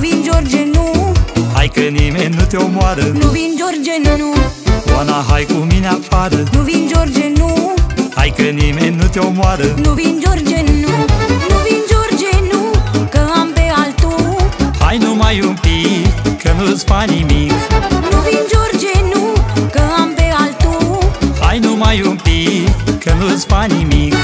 vin, George, nu. Hai că nimeni nu te omoară. Nu vin, George, nu. Oana, hai cu mine afară. Nu vin, George, nu. Hai că nimeni nu te omoară. Nu vin, George, nu. Nu vin, George, nu, că am pe altul. Hai numai un pic, că nu-ți fac nimic. Nu vin, George, nu, că am pe altul. Hai numai un pic, că nu-ți fac nimic.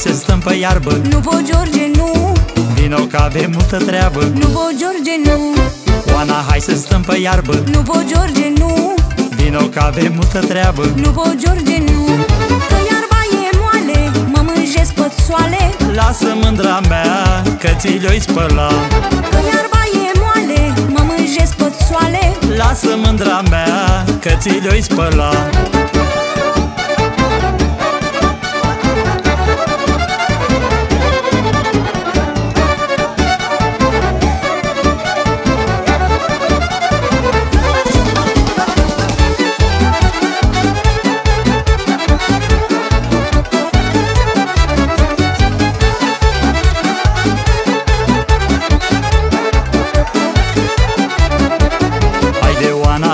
Să stăm pe iarbă. Nu pot, George, nu. Vino că avem multă treabă. Nu pot, George, nu. Oana, hai să stăm pe iarbă. Nu pot, George, nu. Vino că avem multă treabă. Nu pot, George, nu. Că iarba e moale, mă mânjesc pe soale. Lasă mândra mea, că ți le-oi spăla. Că iarba e moale, mă mânjesc pe soale. Lasă mândra mea, că ți le-oi spăla.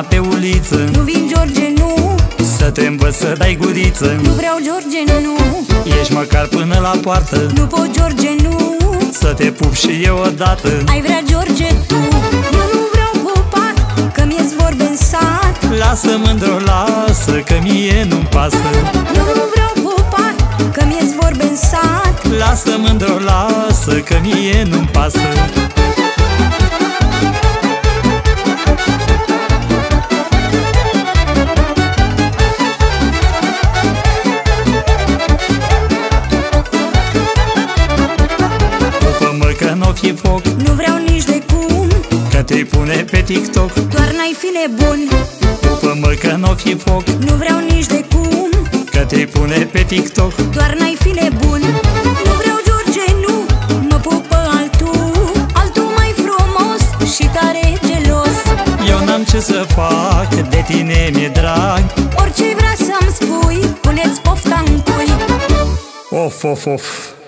Pe uliță. Nu vin, George, nu. Să te învăț să dai guriță. Nu vreau, George, nu. Ești măcar până la poartă. Nu pot, George, nu. Să te pup și eu odată. Ai vrea, George, tu. Eu nu vreau cu pat, că mi-eți vorbe în sat. Lasă, mândru, lasă, că mie nu-mi pasă. Eu nu vreau cu pat, că mi-eți vorbe în sat. Lasă, mândru, lasă, că mie nu-mi pasă. Foc. Nu vreau nici de cum, că te-i pune pe TikTok. Doar n-ai fi nebun. Pupă-mă că n-o fi foc. Nu vreau nici de cum, că te-i pune pe TikTok. Doar n-ai fi nebun. Nu vreau, George, nu. Mă pupă altul. Altul mai frumos și tare gelos. Eu n-am ce să fac, de tine mi-e drag. Orice vrea să-mi spui, puneți pofta în cui. Of, of, of.